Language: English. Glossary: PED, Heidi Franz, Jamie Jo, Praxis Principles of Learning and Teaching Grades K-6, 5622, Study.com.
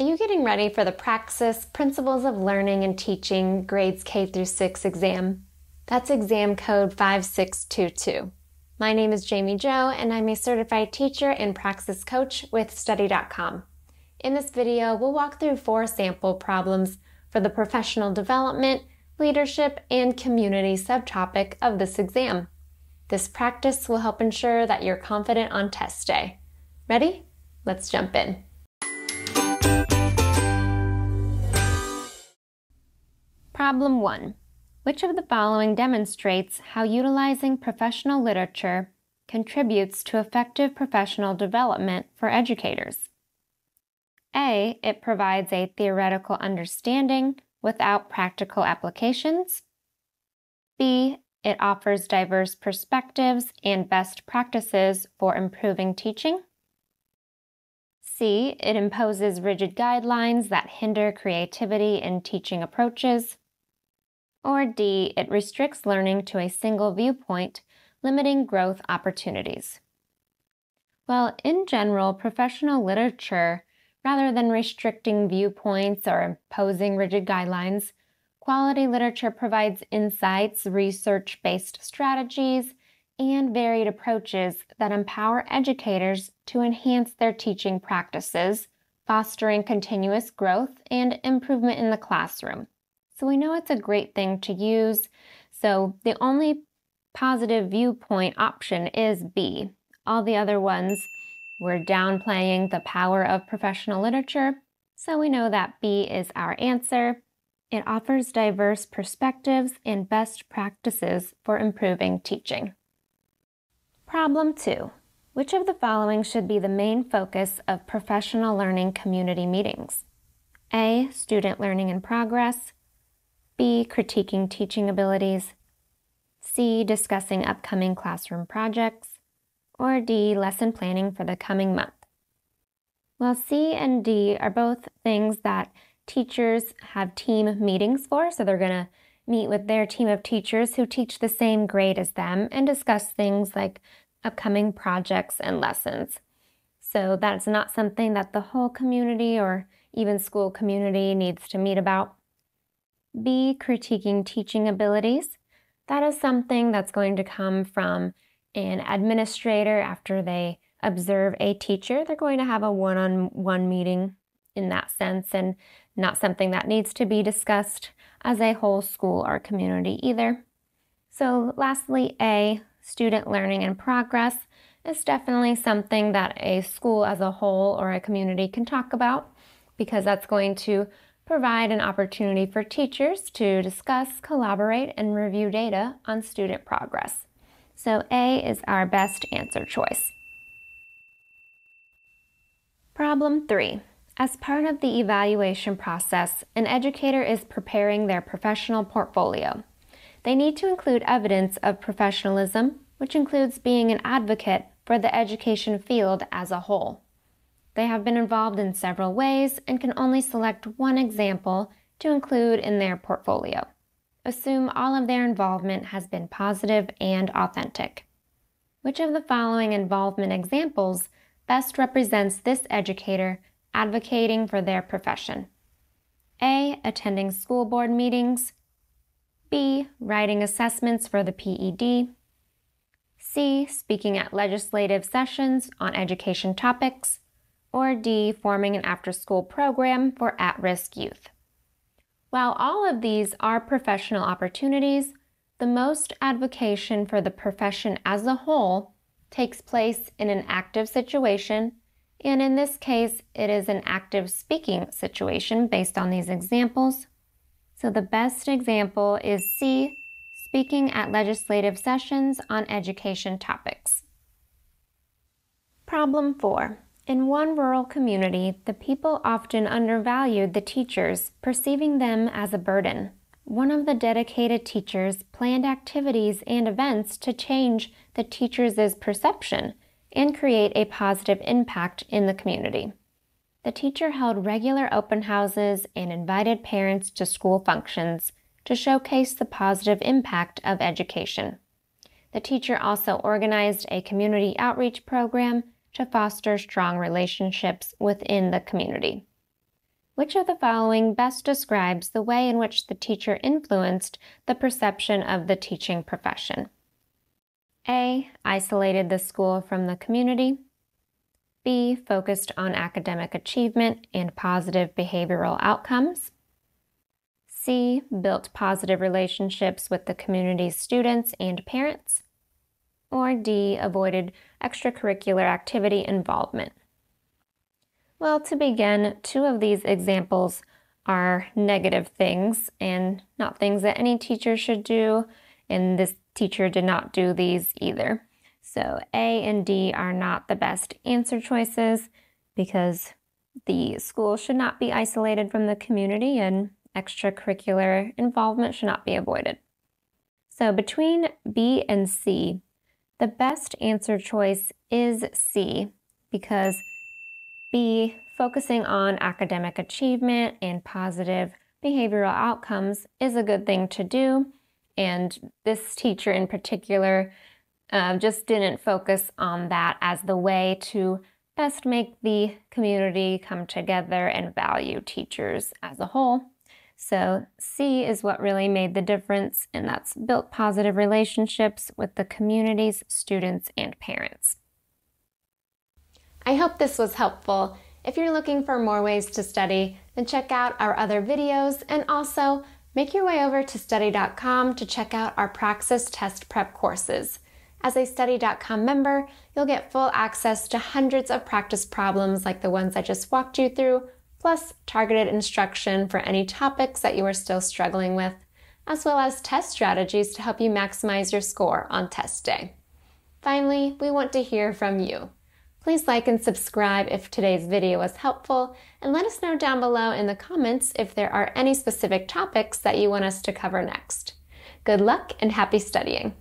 Are you getting ready for the Praxis Principles of Learning and Teaching Grades K-6 exam? That's exam code 5622. My name is Jamie Jo, and I'm a certified teacher and Praxis coach with Study.com. In this video, we'll walk through 4 sample problems for the professional development, leadership, and community subtopic of this exam. This practice will help ensure that you're confident on test day. Ready? Let's jump in. Problem 1. Which of the following demonstrates how utilizing professional literature contributes to effective professional development for educators? A. It provides a theoretical understanding without practical applications. B. It offers diverse perspectives and best practices for improving teaching. C. It imposes rigid guidelines that hinder creativity in teaching approaches. Or D. It restricts learning to a single viewpoint, limiting growth opportunities. Well, in general, professional literature, rather than restricting viewpoints or imposing rigid guidelines, quality literature provides insights, research-based strategies, and varied approaches that empower educators to enhance their teaching practices, fostering continuous growth and improvement in the classroom. So we know it's a great thing to use. So the only positive viewpoint option is B. All the other ones were downplaying the power of professional literature. So we know that B is our answer. It offers diverse perspectives and best practices for improving teaching. Problem 2. Which of the following should be the main focus of professional learning community meetings? A. Student learning and progress. B. Critiquing teaching abilities. C. Discussing upcoming classroom projects. Or D. Lesson planning for the coming month. Well, C and D are both things that teachers have team meetings for, so they're going to meet with their team of teachers who teach the same grade as them and discuss things like upcoming projects and lessons. So that's not something that the whole community or even school community needs to meet about. B, critiquing teaching abilities. That is something that's going to come from an administrator after they observe a teacher. They're going to have a one-on-one meeting in that sense, and not something that needs to be discussed as a whole school or community either. So lastly, A, student learning and progress, is definitely something that a school as a whole or a community can talk about, because that's going to provide an opportunity for teachers to discuss, collaborate, and review data on student progress. So A is our best answer choice. Problem 3. As part of the evaluation process, an educator is preparing their professional portfolio. They need to include evidence of professionalism, which includes being an advocate for the education field as a whole. They have been involved in several ways and can only select one example to include in their portfolio. Assume all of their involvement has been positive and authentic. Which of the following involvement examples best represents this educator advocating for their profession? A. Attending school board meetings. B. Writing assessments for the PED. C. Speaking at legislative sessions on education topics. Or D. Forming an after-school program for at-risk youth. While all of these are professional opportunities, the most advocation for the profession as a whole takes place in an active situation, and in this case, it is an active speaking situation based on these examples. So the best example is C, speaking at legislative sessions on education topics. Problem 4. In one rural community, the people often undervalued the teachers, perceiving them as a burden. One of the dedicated teachers planned activities and events to change the teachers' perception and create a positive impact in the community. The teacher held regular open houses and invited parents to school functions to showcase the positive impact of education. The teacher also organized a community outreach program to foster strong relationships within the community. Which of the following best describes the way in which the teacher influenced the perception of the teaching profession? A. Isolated the school from the community. B. Focused on academic achievement and positive behavioral outcomes. C. Built positive relationships with the community's students and parents. Or D. Avoided extracurricular activity involvement. Well, to begin, two of these examples are negative things and not things that any teacher should do, and this teacher did not do these either. So A and D are not the best answer choices because the school should not be isolated from the community and extracurricular involvement should not be avoided. So between B and C, the best answer choice is C because B, focusing on academic achievement and positive behavioral outcomes is a good thing to do, and this teacher in particular just didn't focus on that as the way to best make the community come together and value teachers as a whole. So C is what really made the difference, and that's built positive relationships with the community's students and parents. I hope this was helpful. If you're looking for more ways to study, then check out our other videos, and also make your way over to Study.com to check out our Praxis test prep courses. As a Study.com member, you'll get full access to hundreds of practice problems like the ones I just walked you through, plus targeted instruction for any topics that you are still struggling with, as well as test strategies to help you maximize your score on test day. Finally, we want to hear from you. Please like and subscribe if today's video was helpful, and let us know down below in the comments if there are any specific topics that you want us to cover next. Good luck and happy studying!